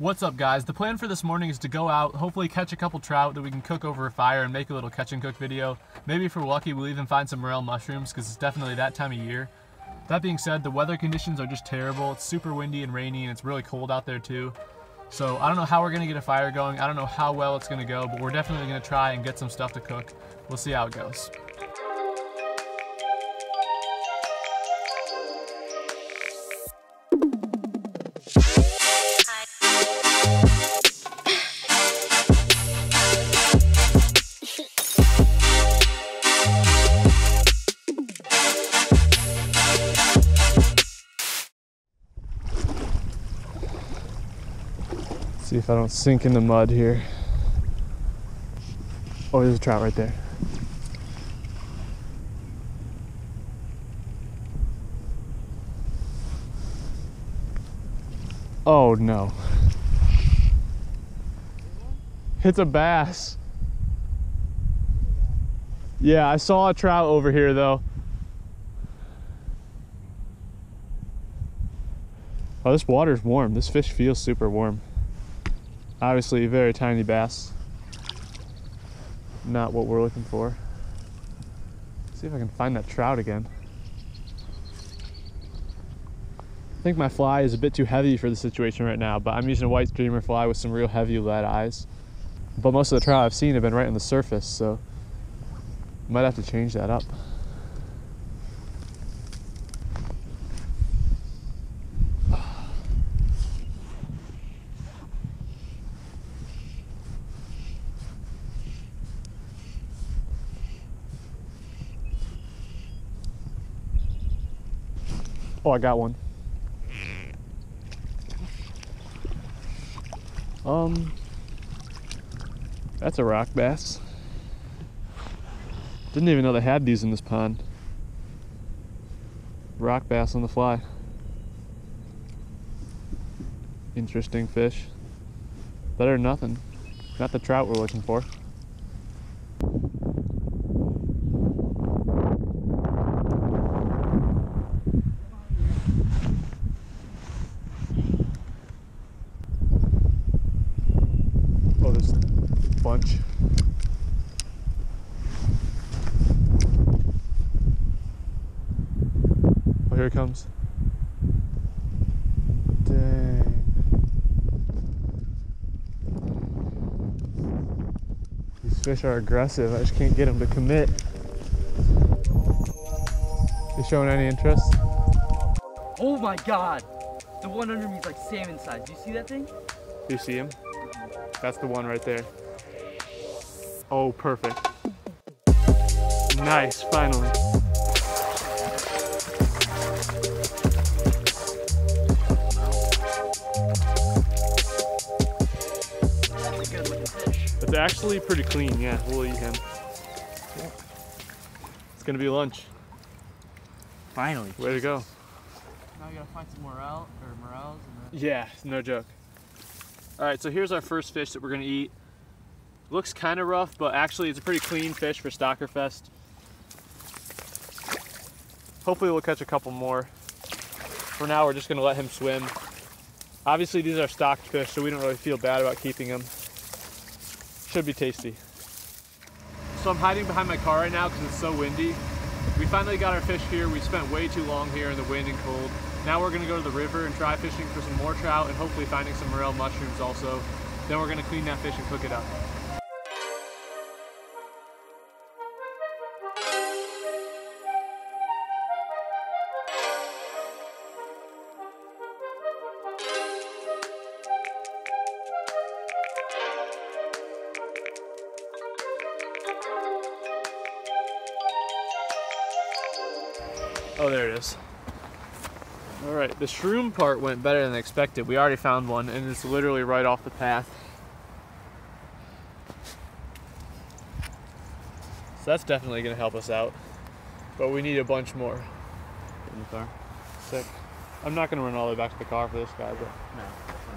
What's up, guys? The plan for this morning is to go out, hopefully catch a couple trout that we can cook over a fire and make a little catch and cook video. Maybe if we're lucky, we'll even find some morel mushrooms because it's definitely that time of year. That being said, the weather conditions are just terrible. It's super windy and rainy and it's really cold out there too. So I don't know how we're gonna get a fire going. I don't know how well it's gonna go, but we're definitely gonna try and get some stuff to cook. We'll see how it goes. See if I don't sink in the mud here. Oh, there's a trout right there. Oh no. It's a bass. Yeah, I saw a trout over here though. Oh, this water's warm. This fish feels super warm. Obviously, very tiny bass. Not what we're looking for. Let's see if I can find that trout again. I think my fly is a bit too heavy for the situation right now, but I'm using a white streamer fly with some real heavy lead eyes. But most of the trout I've seen have been right on the surface, so might have to change that up. Oh, I got one. That's a rock bass. Didn't even know they had these in this pond. Rock bass on the fly. Interesting fish. Better than nothing. Not the trout we're looking for. Bunch. Oh, here it comes. Dang. These fish are aggressive. I just can't get them to commit. You showing any interest? Oh my god! The one under me is like salmon size. Do you see that thing? Do you see him? That's the one right there. Oh, perfect. Nice, finally. That's a good looking fish. It's actually pretty clean, yeah. We'll eat him. Yeah. It's gonna be lunch. Finally. Way to go. Now we gotta find some morel, or morels. And yeah, no joke. All right, so here's our first fish that we're gonna eat. Looks kind of rough, but actually it's a pretty clean fish for Stockerfest. Hopefully we'll catch a couple more. For now, we're just gonna let him swim. Obviously these are stocked fish, so we don't really feel bad about keeping them. Should be tasty. So I'm hiding behind my car right now because it's so windy. We finally got our fish here. We spent way too long here in the wind and cold. Now we're gonna go to the river and try fishing for some more trout and hopefully finding some morel mushrooms also. Then we're gonna clean that fish and cook it up. Oh, there it is. All right, the shroom part went better than expected. We already found one, and it's literally right off the path. So that's definitely gonna help us out, but we need a bunch more. In the car. Sick. I'm not gonna run all the way back to the car for this guy, but no.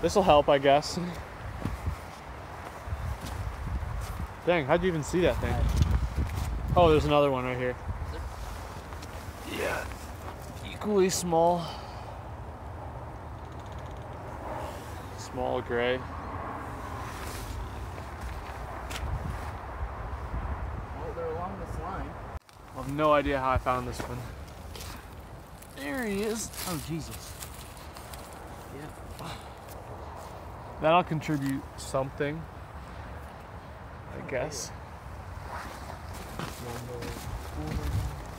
This'll help, I guess. Dang, how'd you even see that thing? Oh, there's another one right here. Yeah, equally small. It's small gray. Oh, they're along this line. I have no idea how I found this one. There he is. Oh, Jesus. Yeah. That'll contribute something, I guess.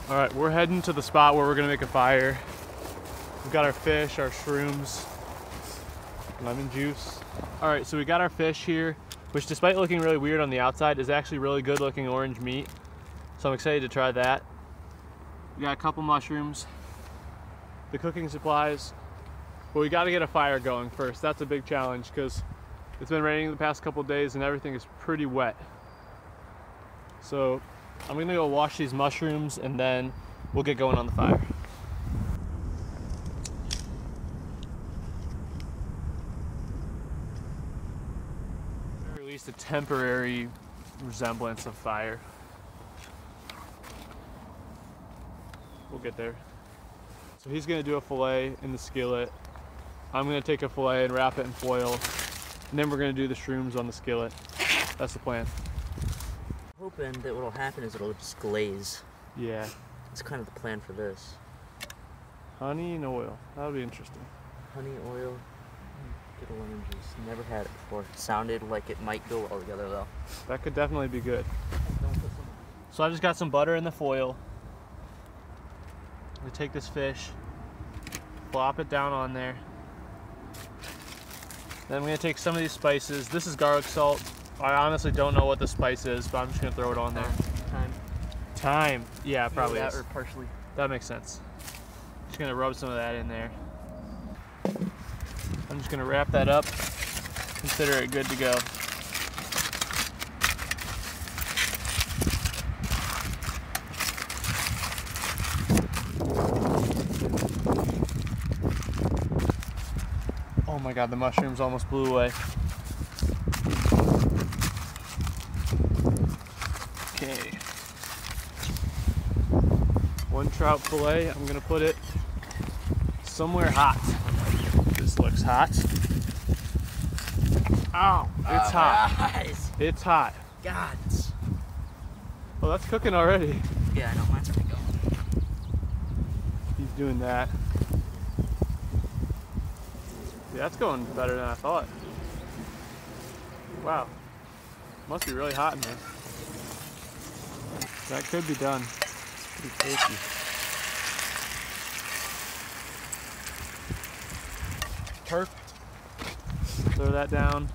All right, we're heading to the spot where we're gonna make a fire. We've got our fish, our shrooms, lemon juice. All right, so we got our fish here, which despite looking really weird on the outside, is actually really good looking orange meat. So I'm excited to try that. We got a couple mushrooms, the cooking supplies, but we gotta get a fire going first. That's a big challenge because it's been raining the past couple days and everything is pretty wet. So I'm gonna go wash these mushrooms and then we'll get going on the fire. Or at least a temporary resemblance of fire. We'll get there. So he's gonna do a fillet in the skillet. I'm gonna take a fillet and wrap it in foil. And then we're gonna do the shrooms on the skillet. That's the plan. I'm hoping that what'll happen is it'll just glaze. Yeah. That's kind of the plan for this. Honey and oil. That'll be interesting. Honey, oil, get a lemon juice. Never had it before. It sounded like it might go well together though. That could definitely be good. So I just got some butter in the foil. We take this fish, plop it down on there. Then I'm gonna take some of these spices. This is garlic salt. I honestly don't know what the spice is, but I'm just gonna throw it on there. Thyme. Yeah, probably that is. Or parsley. That makes sense. Just gonna rub some of that in there. I'm just gonna wrap that up. Consider it good to go. Oh my God, the mushrooms almost blew away. Okay. One trout fillet, I'm gonna put it somewhere hot. This looks hot. Ow, it's hot. Eyes. It's hot. God. Well, that's cooking already. Yeah, I know, mine's already going. He's doing that. Yeah, that's going better than I thought. Wow. Must be really hot in here. That could be done. It's pretty tasty. Perfect. Throw that down.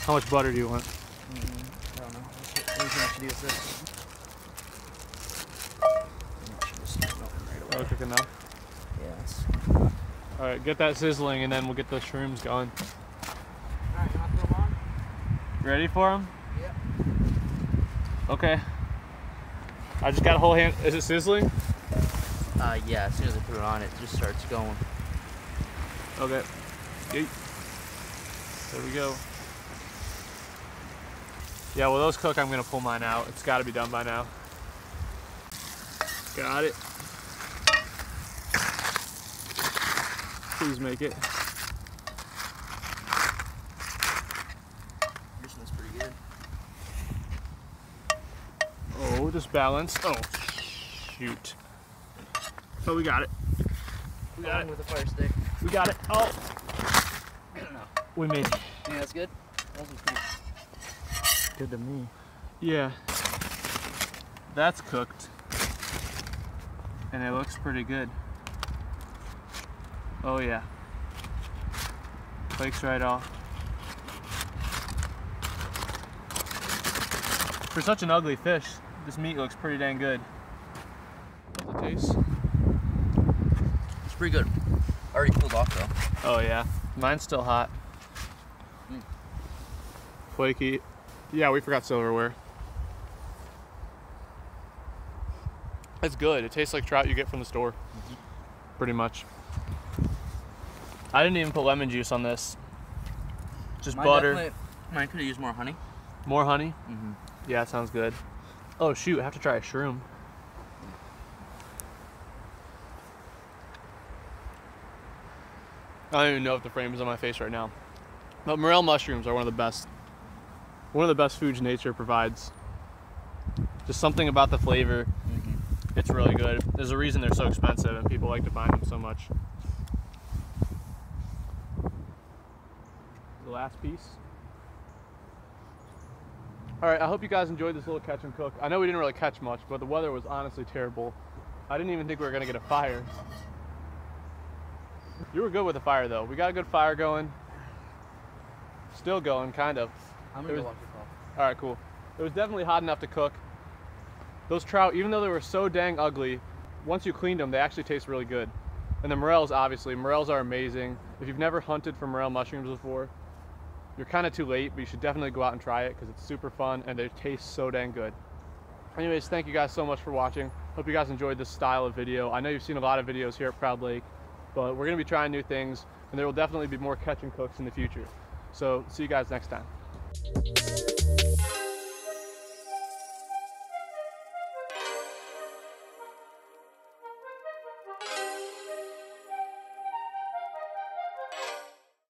How much butter do you want? I don't know. What should do with this? That'll cook enough? Yes. All right, get that sizzling and then we'll get the shrooms going. All right, you want to throw them on? Ready for them? Yep. Okay. I just got a whole hand. Is it sizzling? Yeah, as soon as I put it on, it just starts going. Okay. Yeet. There we go. Yeah, well, those cook, I'm gonna pull mine out. It's gotta be done by now. Got it. Please make it. This one's pretty good. Oh, just balance. Oh, shoot. Oh, we got it. We got it. With a fire stick. We got it. Oh. I don't know. We made it. Yeah, that's good. That was pretty good to me. Yeah. That's cooked. And it looks pretty good. Oh yeah. Flakes right off. For such an ugly fish, this meat looks pretty dang good. How's it taste? It's pretty good. Already cooled off though. Oh yeah. Mine's still hot. Mm. Flaky. Yeah, we forgot silverware. It's good. It tastes like trout you get from the store. Mm-hmm. Pretty much. I didn't even put lemon juice on this. Just butter. Mine could have used more honey. More honey? Mm-hmm. Yeah, that sounds good. Oh shoot, I have to try a shroom. I don't even know if the frame is on my face right now. But morel mushrooms are one of the best foods nature provides. Just something about the flavor. Mm-hmm. It's really good. There's a reason they're so expensive and people like to buy them so much. The last piece. All right, I hope you guys enjoyed this little catch and cook. I know we didn't really catch much, but the weather was honestly terrible. I didn't even think we were gonna get a fire. You were good with the fire though. We got a good fire going. Still going, kind of. I'm gonna go watch your call. All right, cool. It was definitely hot enough to cook. Those trout, even though they were so dang ugly, once you cleaned them, they actually taste really good. And the morels, obviously. Morels are amazing. If you've never hunted for morel mushrooms before, you're kind of too late, but you should definitely go out and try it because it's super fun and they taste so dang good. Anyways, thank you guys so much for watching. Hope you guys enjoyed this style of video. I know you've seen a lot of videos here at Proud Lake, but we're gonna be trying new things and there will definitely be more catch and cooks in the future. So see you guys next time.